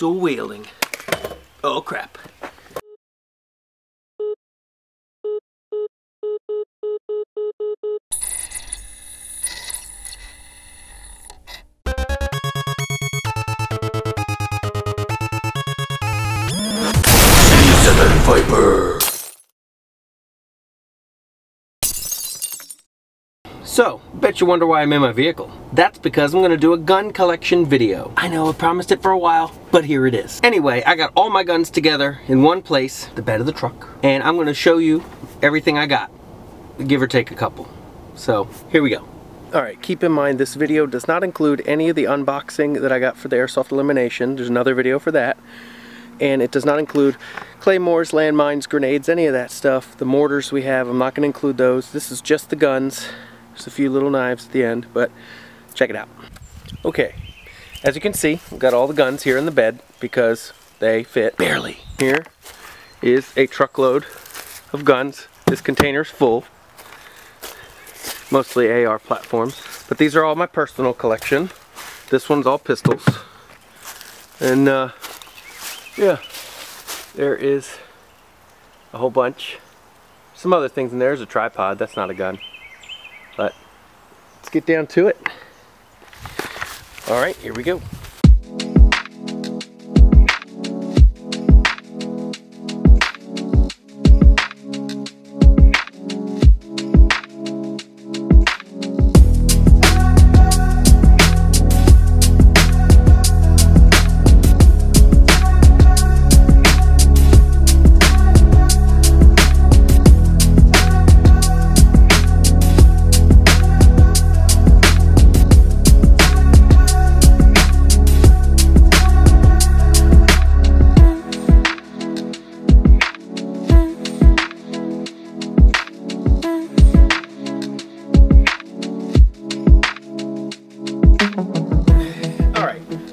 dual wielding. Oh crap. So, bet you wonder why I'm in my vehicle. That's because I'm gonna do a gun collection video. I know, I promised it for a while, but here it is. Anyway, I got all my guns together in one place, the bed of the truck, and I'm gonna show you everything I got, give or take a couple. So, here we go. Alright, keep in mind this video does not include any of the unboxing that I got for the Airsoft Elimination. There's another video for that. And it does not include claymores, landmines, grenades, any of that stuff. The mortars we have, I'm not gonna include those. This is just the guns. There's a few little knives at the end, but check it out. Okay, as you can see, we've got all the guns here in the bed because they fit barely. Here is a truckload of guns. This container's full, mostly AR platforms, but these are all my personal collection. This one's all pistols. And yeah, there is a whole bunch. Some other things in there. There's a tripod, that's not a gun. But let's get down to it. All right, here we go.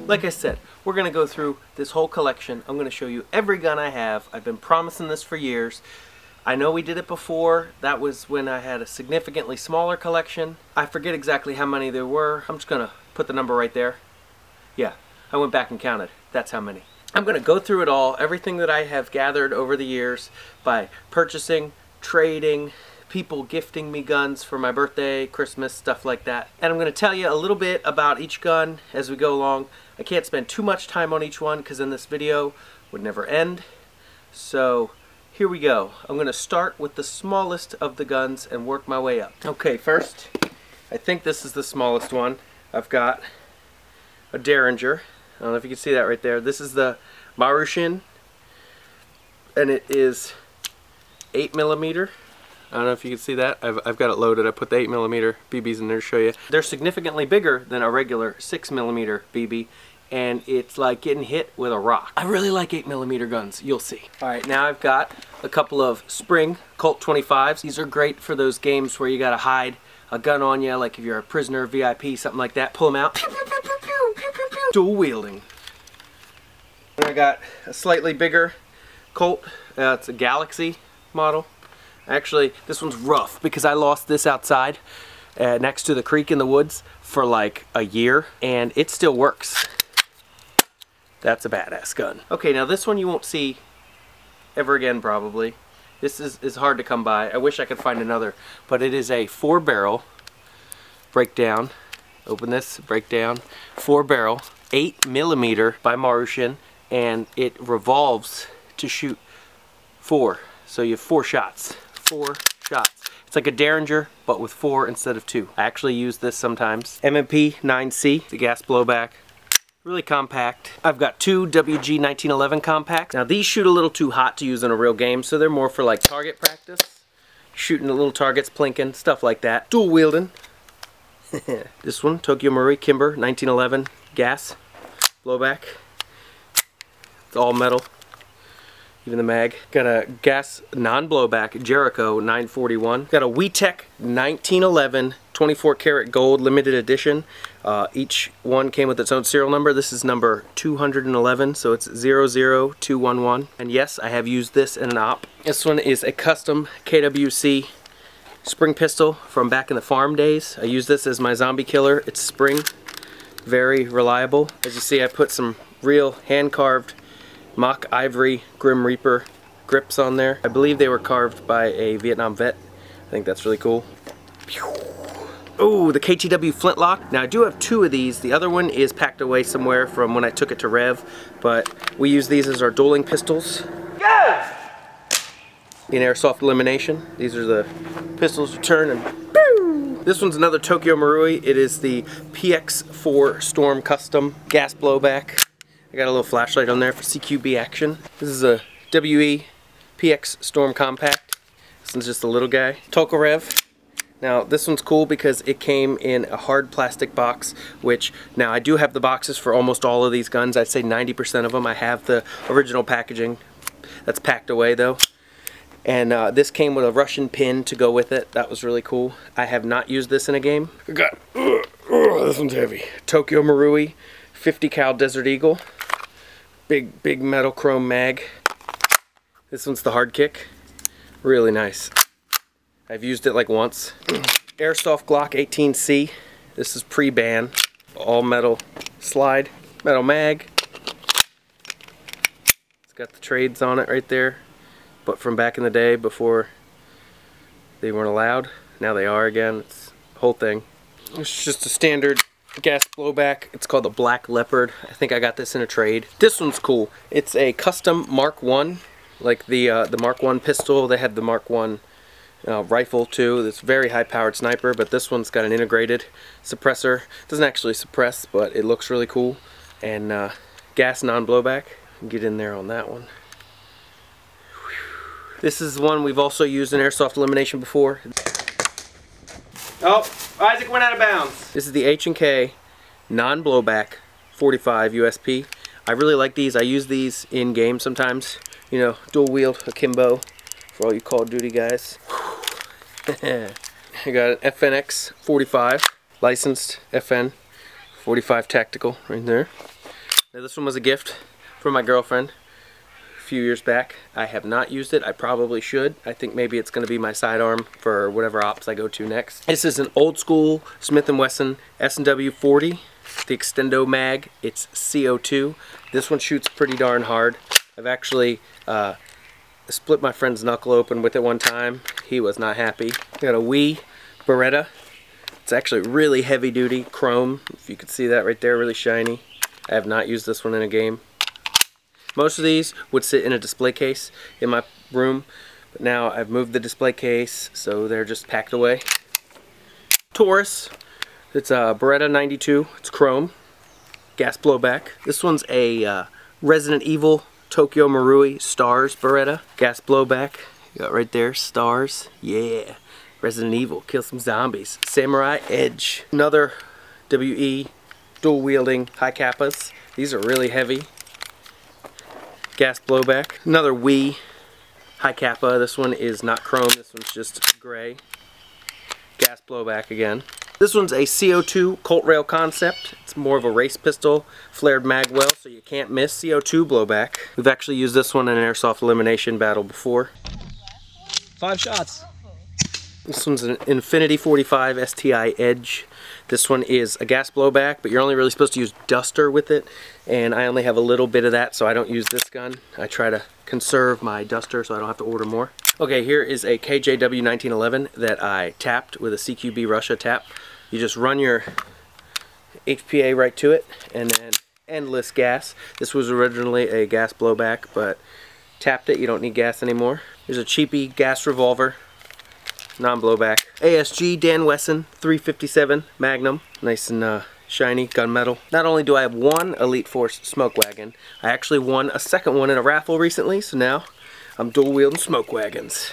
Like I said, we're going to go through this whole collection. I'm going to show you every gun I have. I've been promising this for years. I know we did it before. That was when I had a significantly smaller collection. I forget exactly how many there were. I'm just going to put the number right there. Yeah, I went back and counted. That's how many. I'm going to go through it all, everything that I have gathered over the years by purchasing, trading, people gifting me guns for my birthday, Christmas, stuff like that. And I'm going to tell you a little bit about each gun as we go along. I can't spend too much time on each one because then this video would never end. So here we go. I'm going to start with the smallest of the guns and work my way up. Okay, first, I think this is the smallest one. I've got a Derringer. I don't know if you can see that right there. This is the Marushin, and it is 8mm. I don't know if you can see that. I've got it loaded. I put the 8mm BBs in there to show you. They're significantly bigger than a regular 6mm BB, and it's like getting hit with a rock. I really like 8mm guns, you'll see. All right, now I've got a couple of spring Colt 25s. These are great for those games where you gotta hide a gun on you, like if you're a prisoner, VIP, something like that. Pull them out. Dual wielding. And I got a slightly bigger Colt. It's a Galaxy model. Actually, this one's rough because I lost this outside next to the creek in the woods for like a year, and it still works. That's a badass gun. Okay, now this one you won't see ever again probably. This is hard to come by. I wish I could find another, but it is a 4-barrel breakdown. Open this, breakdown. 4-barrel, 8mm by Marushin, and it revolves to shoot 4. So you have 4 shots. It's like a Derringer, but with 4 instead of 2. I actually use this sometimes. M&P 9C, the gas blowback. Really compact. I've got 2 WG 1911 compacts. Now these shoot a little too hot to use in a real game, so they're more for like target practice. Shooting at little targets, plinking, stuff like that. Dual wielding. This one, Tokyo Marui Kimber 1911 gas blowback. It's all metal. Even the mag. Got a gas non-blowback Jericho 941. Got a WE Tech 1911 24 karat gold limited edition. Each one came with its own serial number. This is number 211, so it's 00211. And yes, I have used this in an op. This one is a custom KWC spring pistol from back in the farm days. I use this as my zombie killer. It's spring, very reliable. As you see, I put some real hand-carved mock ivory Grim Reaper grips on there. I believe they were carved by a Vietnam vet. I think that's really cool. Oh, the KTW flintlock. Now I do have two of these. The other one is packed away somewhere from when I took it to Rev, but we use these as our dueling pistols. Yes! In airsoft elimination. These are the pistols you turn and boom! This one's another Tokyo Marui. It is the PX4 Storm Custom gas blowback. I got a little flashlight on there for CQB action. This is a WE PX Storm Compact. This one's just a little guy. Tokarev. Now this one's cool because it came in a hard plastic box, which now I do have the boxes for almost all of these guns. I'd say 90% of them. I have the original packaging. That's packed away though. And this came with a Russian pin to go with it. That was really cool. I have not used this in a game. I got, this one's heavy. Tokyo Marui 50 cal Desert Eagle. Big metal chrome mag. This one's the hard kick. Really nice. I've used it like once. Airsoft Glock 18C. This is pre-ban. All metal slide, metal mag. It's got the trades on it right there, but from back in the day before they weren't allowed. Now they are again. It's the whole thing. It's just a standard gas blowback. It's called the Black Leopard. I think I got this in a trade. This one's cool. It's a custom Mark 1, like the Mark 1 pistol. They had the Mark 1 rifle too. It's very high-powered sniper, but this one's got an integrated suppressor. It doesn't actually suppress, but it looks really cool. And gas non-blowback. Get in there on that one. Whew. This is one we've also used in airsoft elimination before. Oh, Isaac went out of bounds. This is the H&K non-blowback 45 USP. I really like these. I use these in game sometimes. You know, dual wield akimbo for all you Call of Duty guys. I got an FNX 45, licensed FN 45 tactical right there. Now this one was a gift from my girlfriend a few years back. I have not used it. I probably should. I think maybe it's going to be my sidearm for whatever ops I go to next. This is an old school Smith & Wesson S&W 40, the Extendo mag. It's CO2. This one shoots pretty darn hard. I've actually split my friend's knuckle open with it one time. He was not happy. I got a WE Beretta. It's actually really heavy duty chrome. If you could see that right there, really shiny. I have not used this one in a game. Most of these would sit in a display case in my room, but now I've moved the display case, so they're just packed away. Taurus. It's a Beretta 92. It's chrome. Gas blowback. This one's a Resident Evil Tokyo Marui STARS Beretta. Gas blowback. You got right there, STARS. Yeah. Resident Evil. Kill some zombies. Samurai Edge. Another WE dual wielding High Cappas. These are really heavy. Gas blowback. Another WE High Cappa. This one is not chrome. This one's just gray. Gas blowback again. This one's a CO2 Colt Rail Concept. It's more of a race pistol, flared magwell, so you can't miss. CO2 blowback. We've actually used this one in an airsoft elimination battle before. 5 shots. This one's an Infinity 45 STI Edge. This one is a gas blowback, but you're only really supposed to use duster with it, and I only have a little bit of that, so I don't use this gun. I try to conserve my duster so I don't have to order more. Okay, here is a KJW 1911 that I tapped with a CQB Russia tap. You just run your HPA right to it, and then endless gas. This was originally a gas blowback, but tapped it, you don't need gas anymore. Here's a cheapy gas revolver, non-blowback. ASG Dan Wesson 357 Magnum, nice and shiny gunmetal. Not only do I have one Elite Force smoke wagon, I actually won a second one in a raffle recently, so now I'm dual wielding smoke wagons.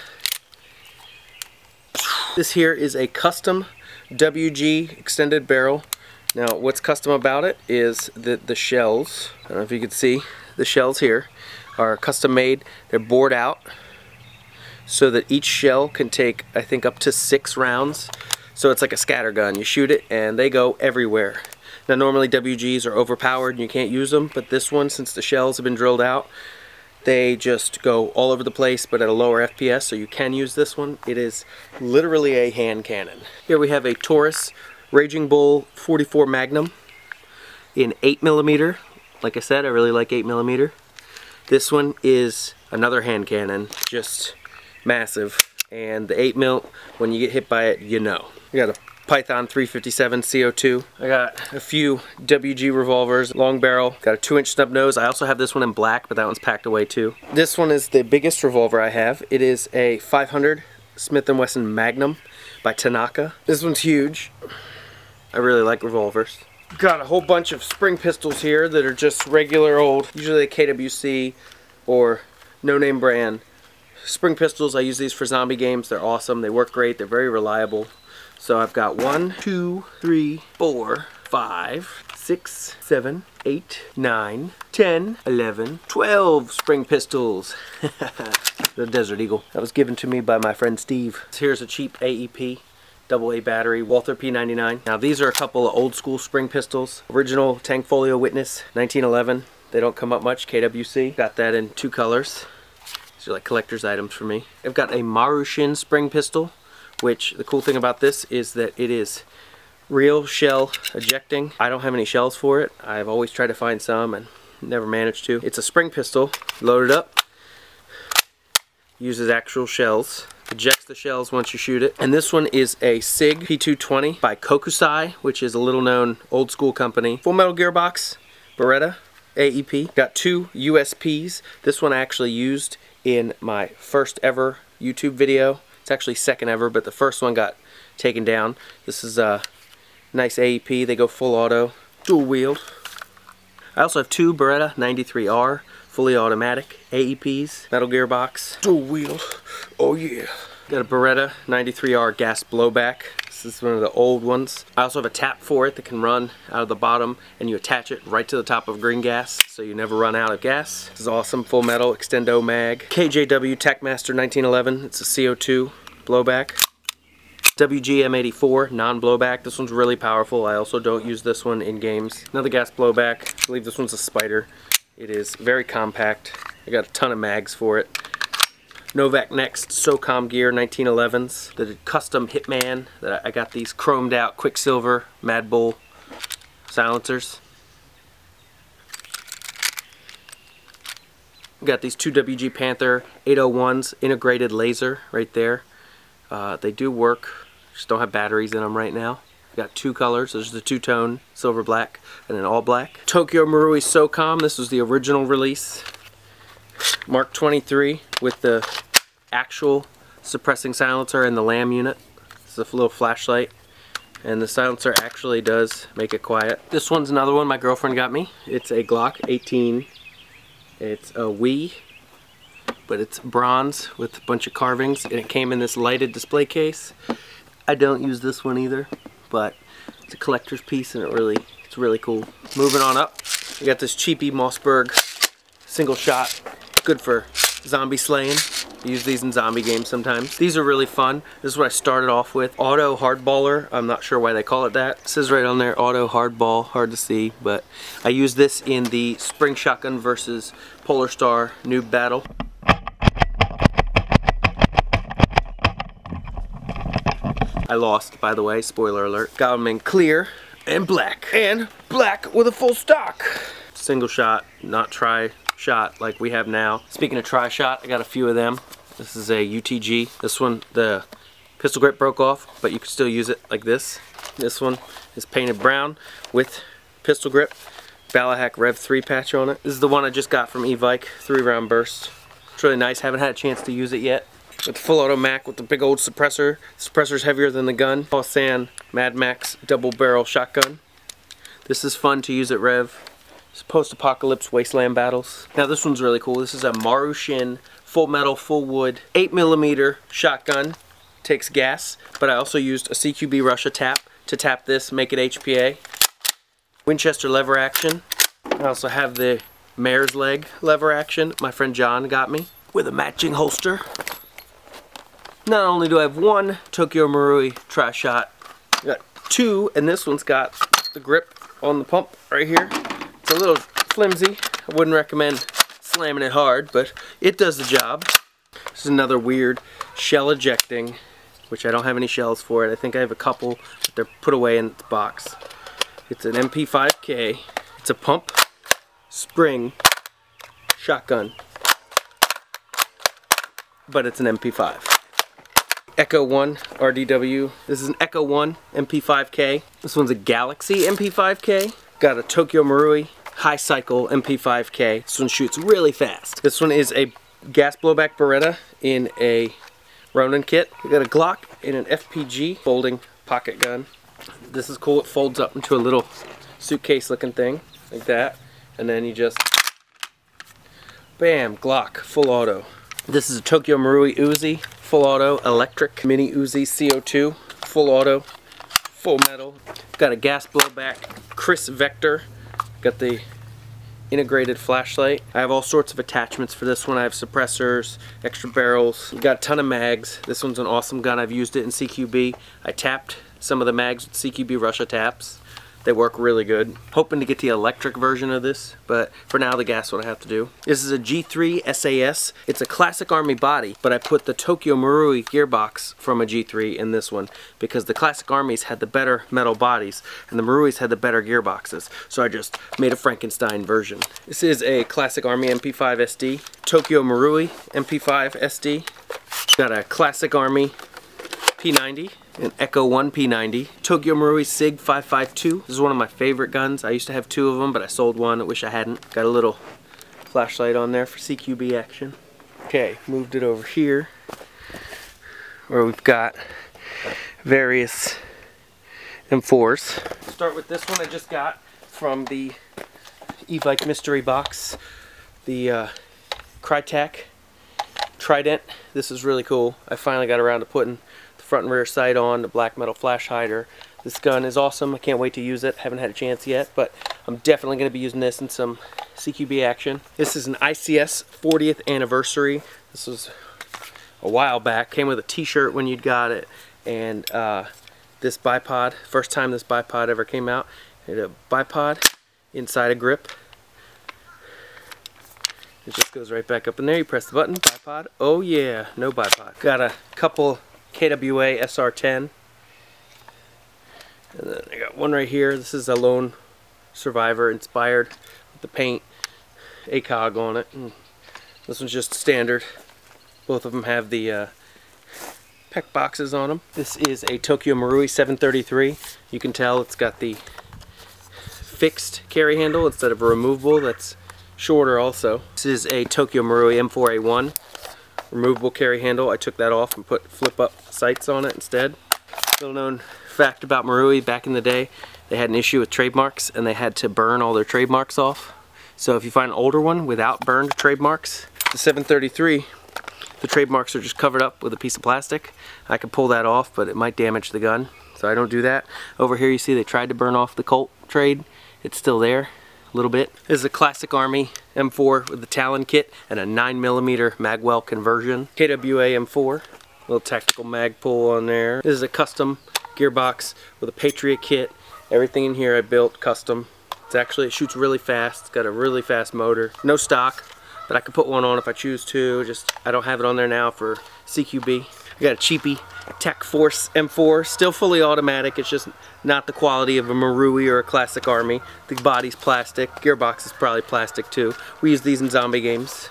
This here is a custom WG extended barrel. Now what's custom about it is that the shells, I don't know if you can see, the shells here are custom made. They're bored out so that each shell can take, I think, up to 6 rounds. So it's like a scatter gun. You shoot it and they go everywhere. Now normally WGs are overpowered and you can't use them, but this one, since the shells have been drilled out, they just go all over the place, but at a lower FPS, so you can use this one. It is literally a hand cannon. Here we have a Taurus Raging Bull 44 Magnum in 8mm Like I said, I really like 8mm. This one is another hand cannon, just massive. And the 8mm, when you get hit by it, you know. I got a Python 357 CO2. I got a few WG revolvers, long barrel. Got a 2-inch snub nose. I also have this one in black, but that one's packed away too. This one is the biggest revolver I have. It is a 500 Smith & Wesson Magnum by Tanaka. This one's huge. I really like revolvers. Got a whole bunch of spring pistols here that are just regular old, usually KWC or no-name brand. Spring pistols, I use these for zombie games. They're awesome, they work great, they're very reliable. So I've got 1, 2, 3, 4, 5, 6, 7, 8, 9, 10, 11, 12 spring pistols. The Desert Eagle. That was given to me by my friend Steve. Here's a cheap AEP. AA battery, Walther P99. Now these are a couple of old school spring pistols. Original Tank Folio Witness, 1911. They don't come up much, KWC. Got that in two colors. These are like collector's items for me. I've got a Marushin spring pistol, which the cool thing about this is that it is real shell ejecting. I don't have any shells for it. I've always tried to find some and never managed to. It's a spring pistol, loaded up, uses actual shells. Ejects the shells once you shoot it. And this one is a SIG P220 by Kokusai, which is a little known old school company. Full metal gearbox, Beretta, AEP. Got two USPs. This one I actually used in my first ever YouTube video. It's actually second ever, but the first one got taken down. This is a nice AEP. They go full auto, dual wield. I also have two Beretta 93R. Fully automatic, AEPs, metal gearbox, dual wheel, oh yeah. Got a Beretta 93R gas blowback. This is one of the old ones. I also have a tap for it that can run out of the bottom and you attach it right to the top of green gas so you never run out of gas. This is awesome, full metal, extendo mag. KJW TacMaster 1911, it's a CO2 blowback. WG M84, non-blowback. This one's really powerful. I also don't use this one in games. Another gas blowback, I believe this one's a Spider. It is very compact. I got a ton of mags for it. Novak Next SOCOM Gear 1911s. The custom Hitman. I got these chromed out Quicksilver Mad Bull silencers. I got these two WG Panther 801s integrated laser right there. They do work. Just don't have batteries in them right now. Got two colors, there's the two-tone, silver black, and an all black. Tokyo Marui SOCOM, this was the original release. Mark 23 with the actual suppressing silencer and the LAM unit. This is a little flashlight, and the silencer actually does make it quiet. This one's another one my girlfriend got me. It's a Glock 18. It's a WE, but it's bronze with a bunch of carvings, and it came in this lighted display case. I don't use this one either, but it's a collector's piece and it's really cool. Moving on up, we got this cheapy Mossberg single shot. Good for zombie slaying. I use these in zombie games sometimes. These are really fun. This is what I started off with. Auto hardballer. I'm not sure why they call it that. It says right on there, auto hardball. Hard to see, but I use this in the spring shotgun versus Polar Star noob battle. I lost, by the way, spoiler alert. Got them in clear and black with a full stock. Single shot, not tri shot like we have now. Speaking of tri shot, I got a few of them. This is a UTG. This one, the pistol grip broke off, but you can still use it like this. This one is painted brown with pistol grip, Balahak Rev 3 patch on it. This is the one I just got from Evike, 3-round burst. It's really nice, haven't had a chance to use it yet. It's full auto Mac with the big old suppressor. The suppressor's heavier than the gun. Hausan Mad Max double barrel shotgun. This is fun to use at Rev. It's post-apocalypse wasteland battles. Now this one's really cool. This is a Marushin full metal, full wood, 8mm shotgun. Takes gas, but I also used a CQB Russia tap to tap this, make it HPA. Winchester lever action. I also have the mare's leg lever action. My friend John got me with a matching holster. Not only do I have one Tokyo Marui tri-shot, I got two, and this one's got the grip on the pump right here. It's a little flimsy. I wouldn't recommend slamming it hard, but it does the job. This is another weird shell ejecting, which I don't have any shells for it. I think I have a couple, but they're put away in the box. It's an MP5K. It's a pump spring shotgun, but it's an MP5. Echo 1 RDW. This is an Echo 1 MP5K. This one's a Galaxy MP5K. Got a Tokyo Marui high cycle MP5K. This one shoots really fast. This one is a gas blowback Beretta in a Ronin kit. We got a Glock and an FPG folding pocket gun. This is cool. It folds up into a little suitcase looking thing like that, and then you just bam, Glock full auto. This is a Tokyo Marui Uzi full auto electric mini Uzi CO2 full auto full metal. Got a gas blowback Chris Vector. Got the integrated flashlight. I have all sorts of attachments for this one. I have suppressors, extra barrels. We've got a ton of mags. This one's an awesome gun. I've used it in CQB. I tapped some of the mags with CQB Russia taps. They work really good. Hoping to get the electric version of this, but for now the gas one I have to do. This is a G3 SAS. It's a classic Army body, but I put the Tokyo Marui gearbox from a G3 in this one because the classic Armies had the better metal bodies and the Maruis had the better gearboxes. So I just made a Frankenstein version. This is a classic Army MP5 SD. Tokyo Marui MP5 SD. Got a classic Army P90, an Echo 1 P90, Tokyo Marui SIG 552. This is one of my favorite guns. I used to have two of them, but I sold one. I wish I hadn't. Got a little flashlight on there for CQB action. Okay, moved it over here where we've got various M4s. Start with this one I just got from the Evike mystery box, the Crytek Trident. This is really cool. I finally got around to putting front and rear sight on, the black metal flash hider. This gun is awesome. I can't wait to use it. Haven't had a chance yet, but I'm definitely going to be using this in some CQB action. This is an ICS 40th anniversary. This was a while back. Came with a t-shirt when you'd got it, and this bipod, first time this bipod ever came out. It had a bipod inside a grip. It just goes right back up in there. You press the button, bipod. Oh yeah, no bipod. Got a couple KWA SR10, and then I got one right here. This is a Lone Survivor inspired with the paint ACOG on it, and this one's just standard. Both of them have the PEC boxes on them. This is a Tokyo Marui 733. You can tell it's got the fixed carry handle instead of a removable that's shorter also. This is a Tokyo Marui M4A1. Removable carry handle. I took that off and put flip up sights on it instead. Little known fact about Marui, back in the day they had an issue with trademarks and they had to burn all their trademarks off. So if you find an older one without burned trademarks, the 733, the trademarks are just covered up with a piece of plastic. I could pull that off, but it might damage the gun, so I don't do that. Over here you see they tried to burn off the Colt trade. It's still there a little bit. This is a classic Army M4 with the Talon kit and a 9mm magwell conversion. KWA M4, little tactical mag pull on there. This is a custom gearbox with a Patriot kit. Everything in here I built custom. It's actually, it shoots really fast. It's got a really fast motor. No stock, but I could put one on if I choose to. Just, I don't have it on there now for CQB. I got a cheapy Tech Force M4, still fully automatic. It's just not the quality of a Marui or a classic Army. The body's plastic, gearbox is probably plastic too. We use these in zombie games.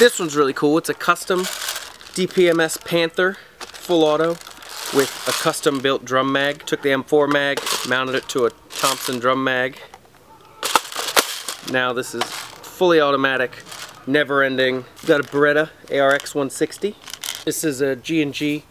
This one's really cool. It's a custom DPMS Panther, full auto, with a custom built drum mag. Took the M4 mag, mounted it to a Thompson drum mag. Now this is fully automatic, never ending. Got a Beretta ARX 160. This is a G&G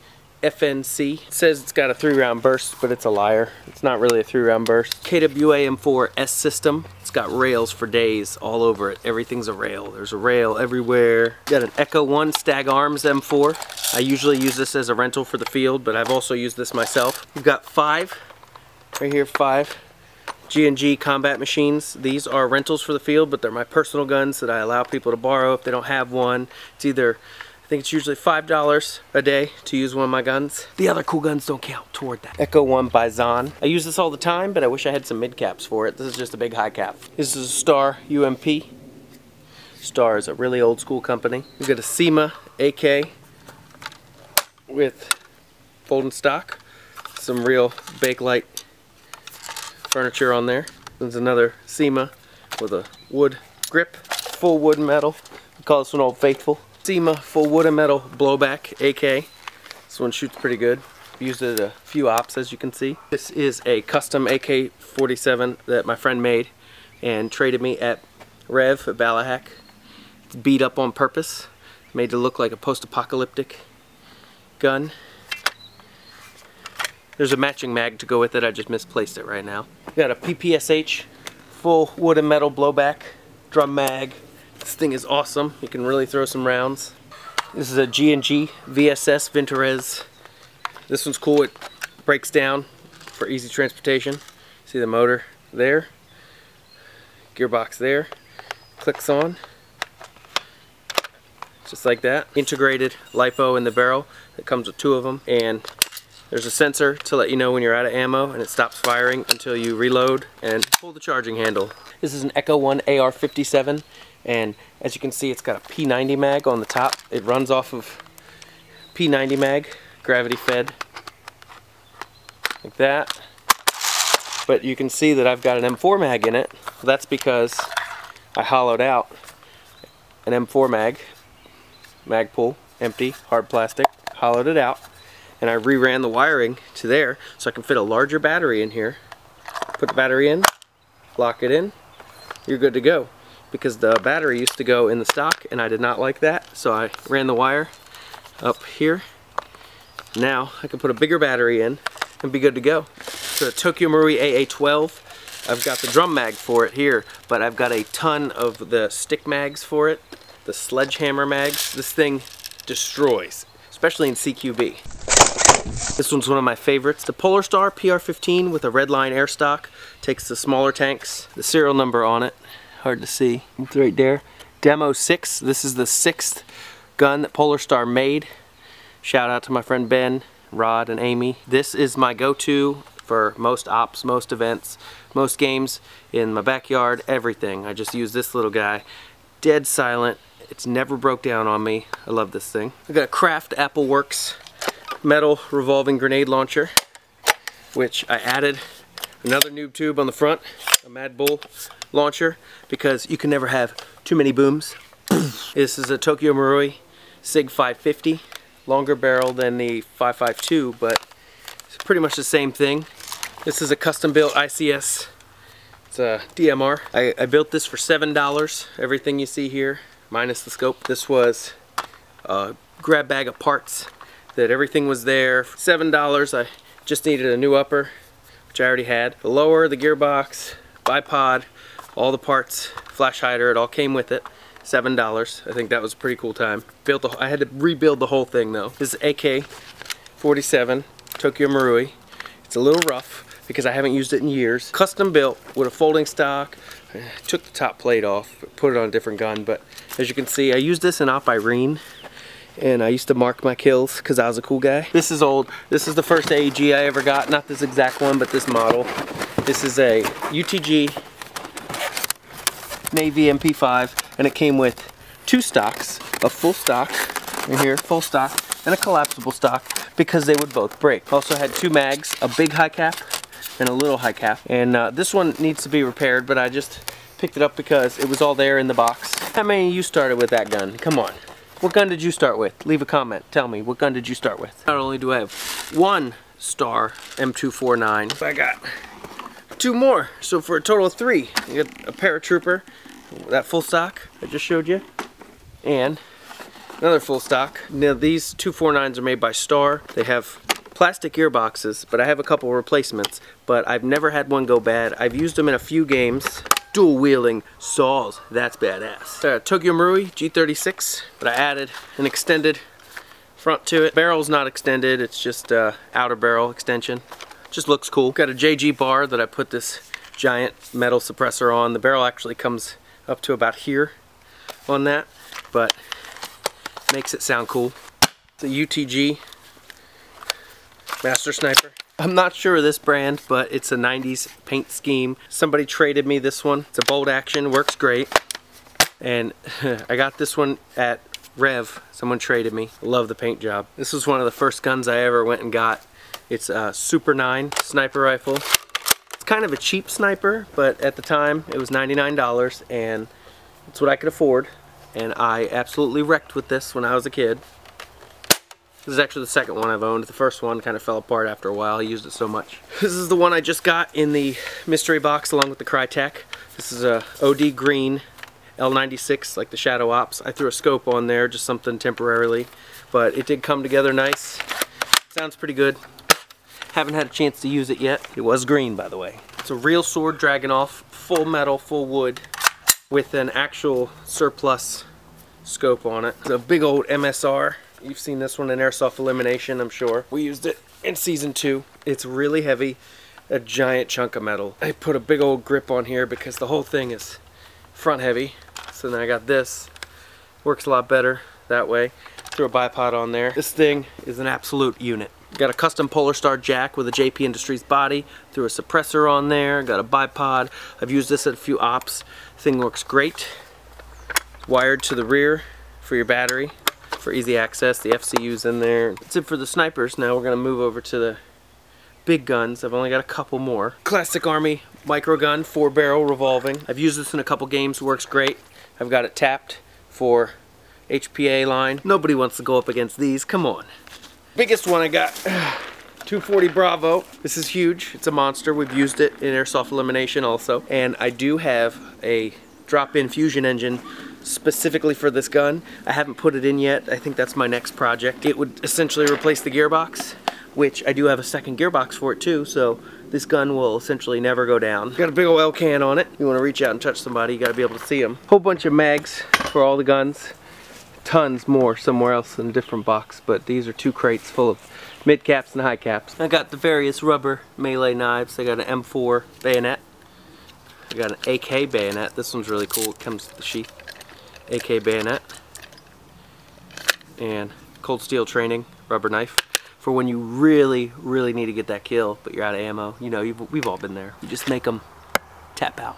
FNC. It says it's got a 3-round burst, but it's a liar. It's not really a 3-round burst. KWA M4 S system. It's got rails for days all over it. Everything's a rail. There's a rail everywhere. Got an Echo 1 Stag Arms M4. I usually use this as a rental for the field, but I've also used this myself. We've got five G&G combat machines. These are rentals for the field, but they're my personal guns that I allow people to borrow if they don't have one. It's either, I think it's usually $5 a day to use one of my guns. The other cool guns don't count toward that. Echo 1 by Zahn. I use this all the time, but I wish I had some mid caps for it. This is just a big high cap. This is a Star UMP. Star is a really old school company. We've got a SEMA AK with folding stock. Some real Bakelite furniture on there. There's another SEMA with a wood grip, full wood metal. We call this one Old Faithful. SEMA, full wood and metal blowback AK. This one shoots pretty good. Used it a few ops, as you can see. This is a custom AK-47 that my friend made and traded me at Rev at Balahack. It's beat up on purpose, made to look like a post-apocalyptic gun. There's a matching mag to go with it, I just misplaced it right now. We got a PPSH, full wood and metal blowback, drum mag. This thing is awesome, you can really throw some rounds. This is a G&G VSS Vintarez. This one's cool, it breaks down for easy transportation. See the motor there, gearbox there, clicks on, just like that. Integrated LiPo in the barrel, it comes with two of them, and there's a sensor to let you know when you're out of ammo, and it stops firing until you reload and pull the charging handle. This is an Echo 1 AR-57, and as you can see, it's got a P90 mag on the top. It runs off of P90 mag. Gravity fed like that, but you can see that I've got an M4 mag in it. That's because I hollowed out an M4 mag pull, empty, hard plastic, hollowed it out, and I reran the wiring to there so I can fit a larger battery in here. Put the battery in, lock it in, you're good to go, because the battery used to go in the stock and I did not like that, so I ran the wire up here. Now I can put a bigger battery in and be good to go. So the Tokyo Marui AA-12, I've got the drum mag for it here, but I've got a ton of the stick mags for it, the sledgehammer mags. This thing destroys, especially in CQB. This one's one of my favorites. The Polar Star PR-15 with a red line airstock, takes the smaller tanks. The serial number on it, hard to see, it's right there. Demo 6, this is the 6th gun that Polar Star made. Shout out to my friend Ben, Rod, and Amy. This is my go-to for most ops, most events, most games, in my backyard, everything. I just use this little guy. Dead silent. It's never broke down on me. I love this thing. I got a Kraft Apple Works metal revolving grenade launcher, which I added another noob tube on the front, a Mad Bull launcher, because you can never have too many booms. This is a Tokyo Marui SIG 550. Longer barrel than the 5.52, but it's pretty much the same thing. This is a custom built ICS. It's a DMR. I built this for $7. Everything you see here, minus the scope. This was a grab bag of parts that everything was there. $7, I just needed a new upper, which I already had. The lower, the gearbox, bipod, all the parts, flash hider, it all came with it. $7. I think that was a pretty cool time. I had to rebuild the whole thing though. This is AK-47 Tokyo Marui. It's a little rough because I haven't used it in years. Custom built with a folding stock. I took the top plate off, put it on a different gun, but as you can see, I used this in Op Irene, and I used to mark my kills because I was a cool guy. This is old. This is the first AEG I ever got. Not this exact one, but this model. This is a UTG Navy MP5, and it came with two stocks, a full stock in here, full stock, and a collapsible stock, because they would both break. Also had two mags, a big high cap and a little high cap, and this one needs to be repaired, but I just picked it up because it was all there in the box. How many of you started with that gun? Come on. What gun did you start with? Leave a comment. Tell me, what gun did you start with? Not only do I have one STAR M249, but I got two more, so for a total of three. You got a paratrooper, that full stock I just showed you, and another full stock. Now these 249s are made by Star. They have plastic gearboxes, but I have a couple replacements, but I've never had one go bad. I've used them in a few games. Dual wielding saws, that's badass. Tokyo Marui G36, but I added an extended front to it. Barrel's not extended, it's just outer barrel extension. Just looks cool. Got a JG bar that I put this giant metal suppressor on. The barrel actually comes up to about here on that, but makes it sound cool. The UTG Master Sniper. I'm not sure of this brand, but it's a 90s paint scheme. Somebody traded me this one. It's a bolt action, works great. And I got this one at Rev, someone traded me. Love the paint job. This was one of the first guns I ever went and got. It's a Super 9 sniper rifle. It's kind of a cheap sniper, but at the time it was $99, and It's what I could afford, and I absolutely wrecked with this when I was a kid. This is actually the second one I've owned. The first one kind of fell apart after a while. I used it so much. This is the one I just got in the mystery box along with the Crytek. This is a OD green L96, like the Shadow Ops. I threw a scope on there, just something temporarily, but it did come together nice. Sounds pretty good. Haven't had a chance to use it yet. It was green, by the way. It's a real sword Dragonoff, full metal, full wood, with an actual surplus scope on it. It's a big old MSR. You've seen this one in Airsoft Elimination, I'm sure. We used it in Season 2. It's really heavy, a giant chunk of metal. I put a big old grip on here because the whole thing is front heavy. So then I got this. Works a lot better that way. Throw a bipod on there. This thing is an absolute unit. Got a custom Polar Star jack with a JP Industries body. Threw a suppressor on there. Got a bipod. I've used this at a few ops. Thing works great. Wired to the rear for your battery for easy access. The FCU's in there. That's it for the snipers. Now we're gonna move over to the big guns. I've only got a couple more. Classic Army microgun, 4-barrel revolving. I've used this in a couple games. Works great. I've got it tapped for HPA line. Nobody wants to go up against these. Come on. Biggest one I got, 240 Bravo. This is huge. It's a monster. We've used it in Airsoft Elimination also. And I do have a drop-in fusion engine specifically for this gun. I haven't put it in yet. I think that's my next project. It would essentially replace the gearbox, which I do have a second gearbox for it too, so this gun will essentially never go down. Got a big ol' L-can on it. You want to reach out and touch somebody, you got to be able to see them. Whole bunch of mags for all the guns. Tons more somewhere else in a different box, but these are two crates full of mid caps and high caps. I got the various rubber melee knives. I got an M4 bayonet. I got an AK bayonet. This one's really cool. It comes with the sheath. AK bayonet. And Cold Steel Training rubber knife for when you really, really need to get that kill, but you're out of ammo. You know, we've all been there. You just make them tap out.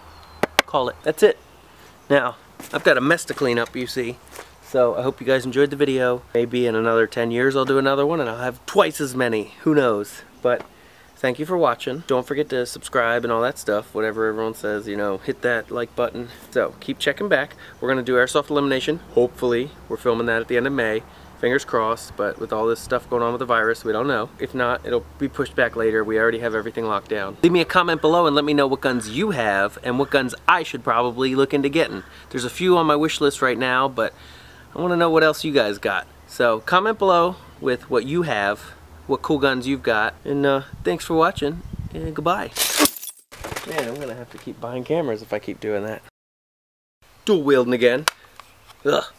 Call it. That's it. Now, I've got a mess to clean up, you see. So I hope you guys enjoyed the video. Maybe in another 10 years I'll do another one and I'll have twice as many. Who knows? But thank you for watching. Don't forget to subscribe and all that stuff. Whatever everyone says, you know, hit that like button. So keep checking back. We're going to do Airsoft Elimination. Hopefully we're filming that at the end of May. Fingers crossed, but with all this stuff going on with the virus, we don't know. If not, it'll be pushed back later. We already have everything locked down. Leave me a comment below and let me know what guns you have and what guns I should probably look into getting. There's a few on my wish list right now, but I want to know what else you guys got. So comment below with what you have, what cool guns you've got, and thanks for watching, and goodbye. Man, I'm going to have to keep buying cameras if I keep doing that. Dual wielding again. Ugh.